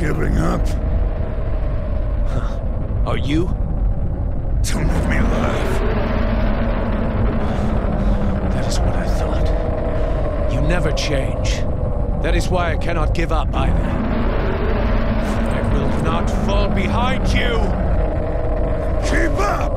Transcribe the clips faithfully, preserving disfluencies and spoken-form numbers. giving up. Huh. Are you? Don't leave me alive. That is what I thought. You never change. That is why I cannot give up either. I will not fall behind you! Keep up!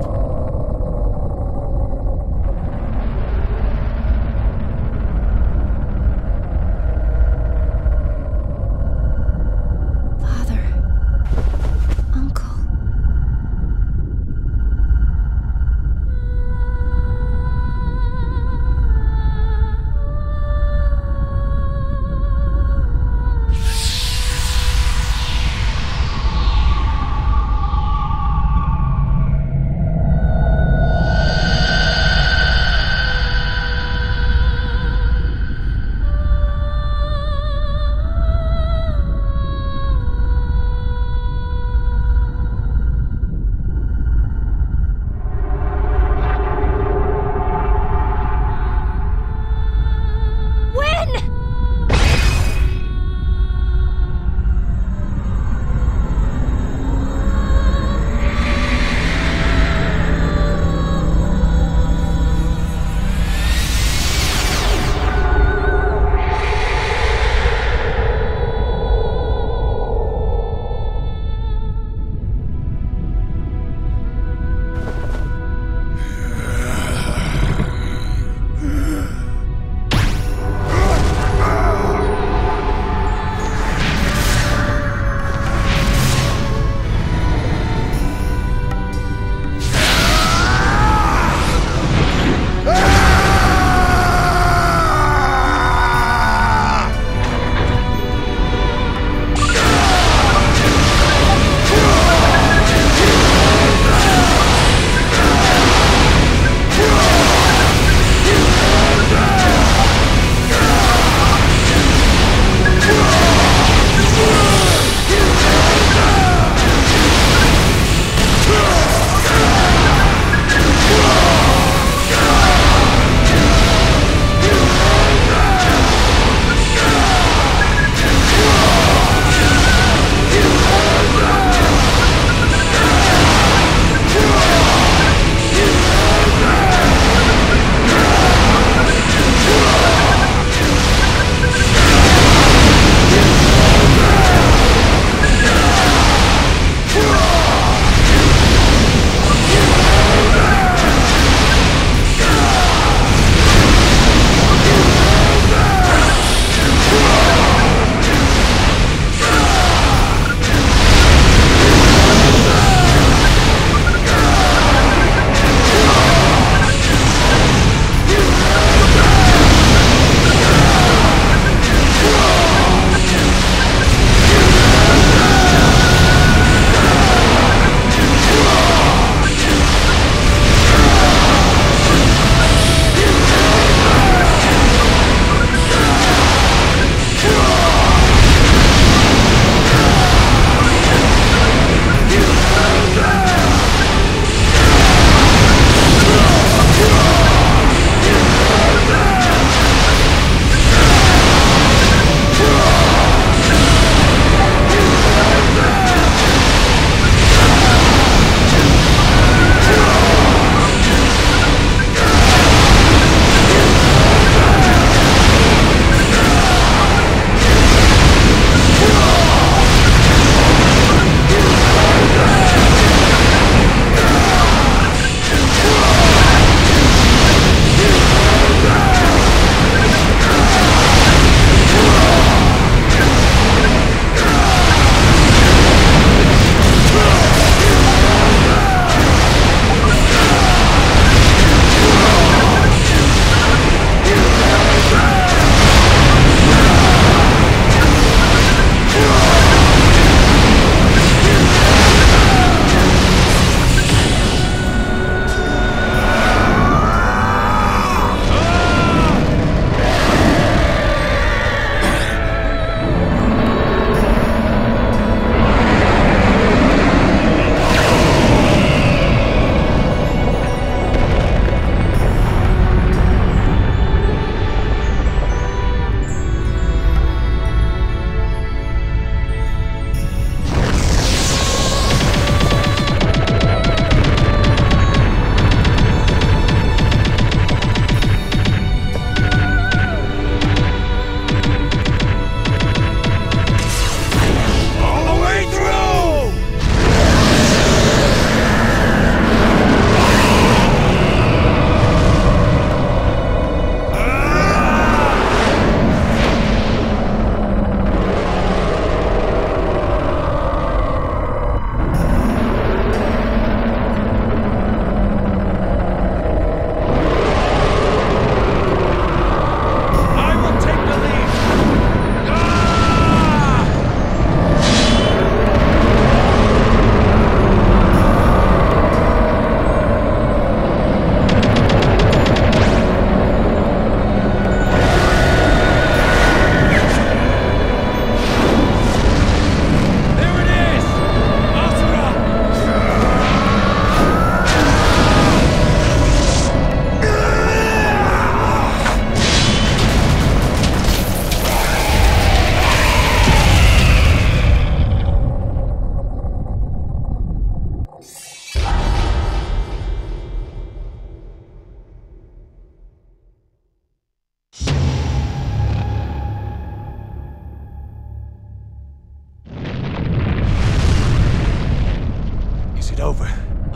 over.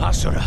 Asura.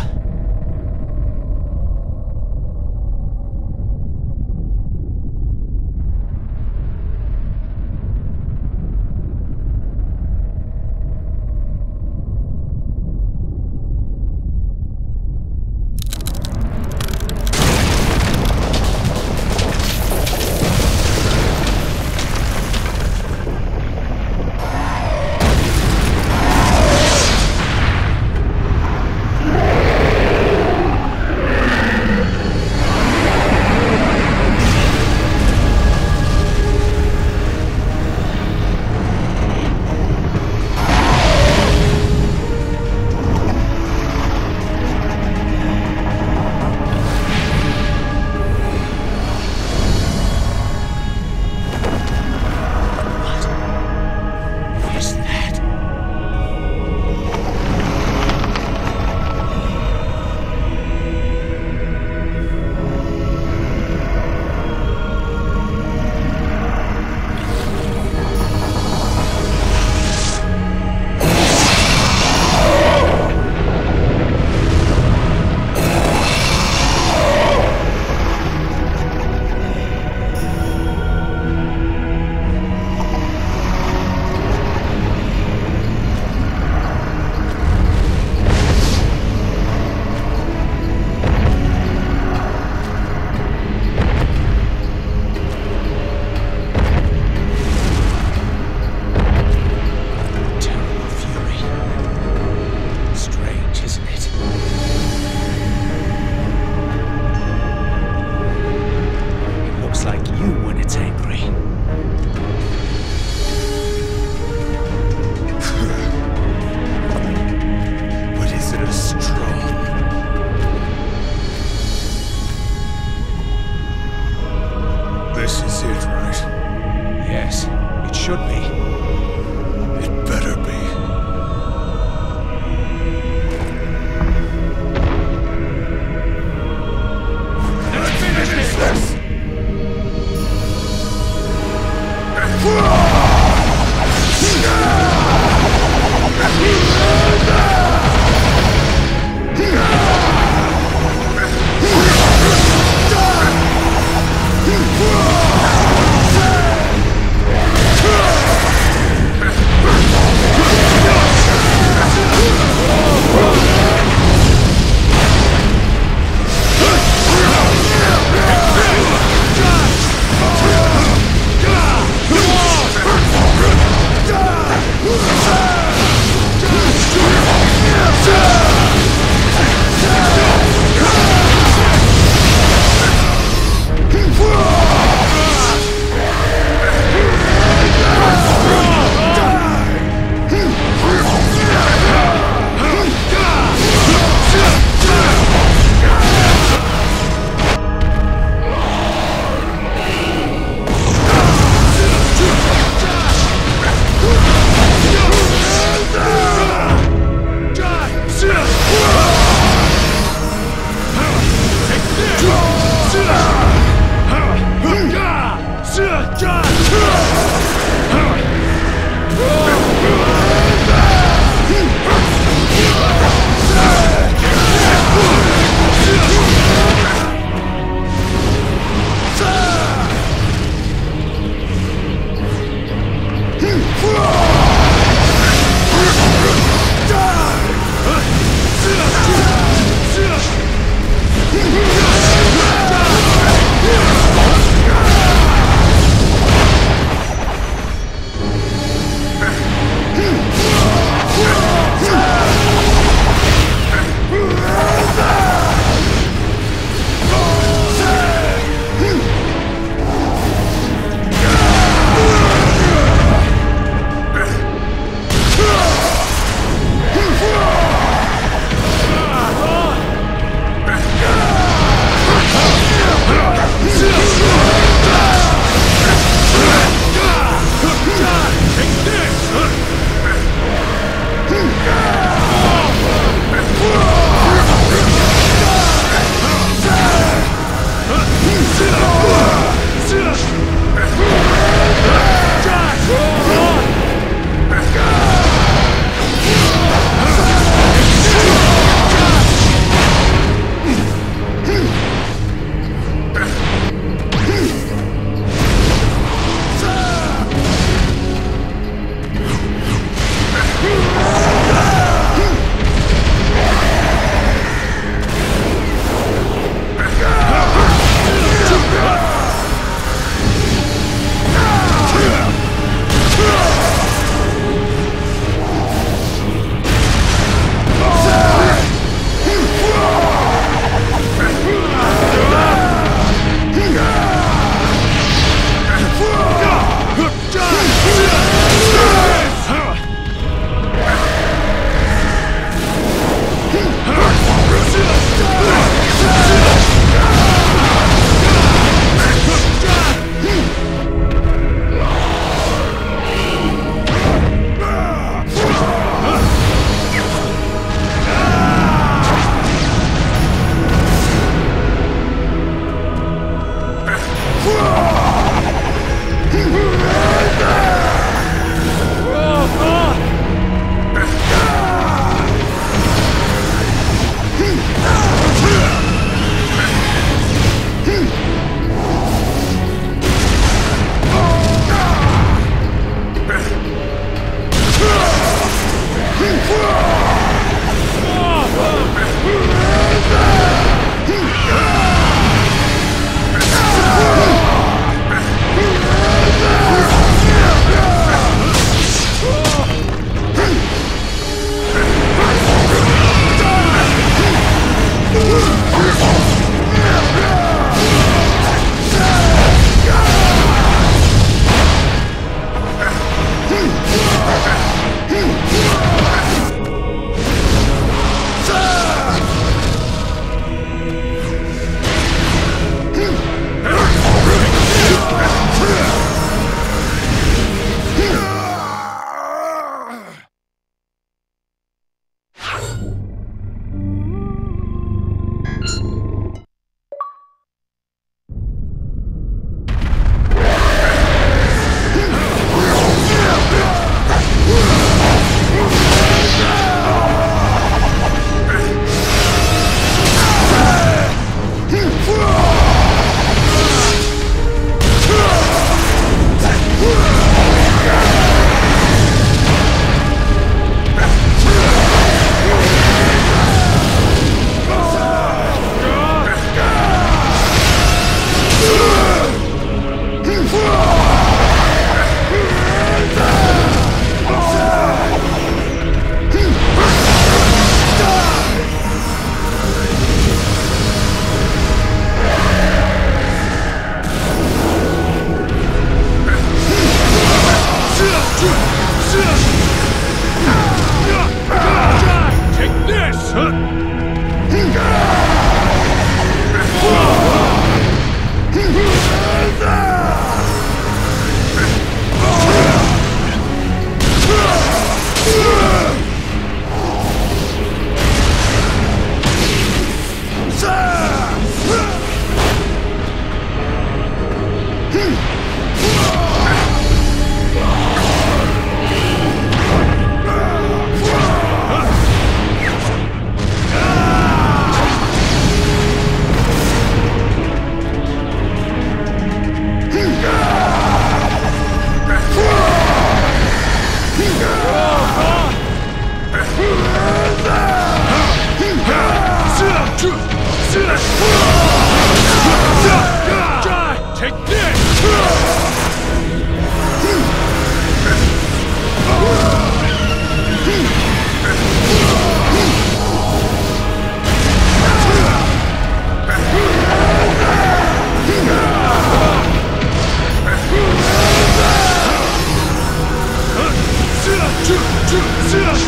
Die!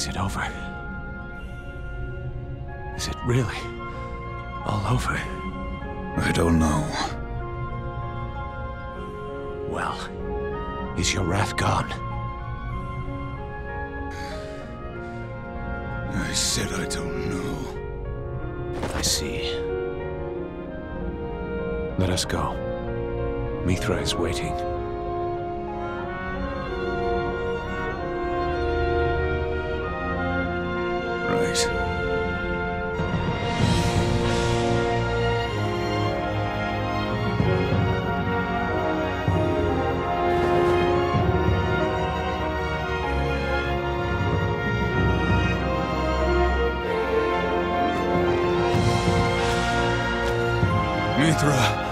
Is it over? Is it really all over? I don't know. Well, is your wrath gone? I said I don't know. I see. Let us go. Mithra is waiting. Right. Mithra!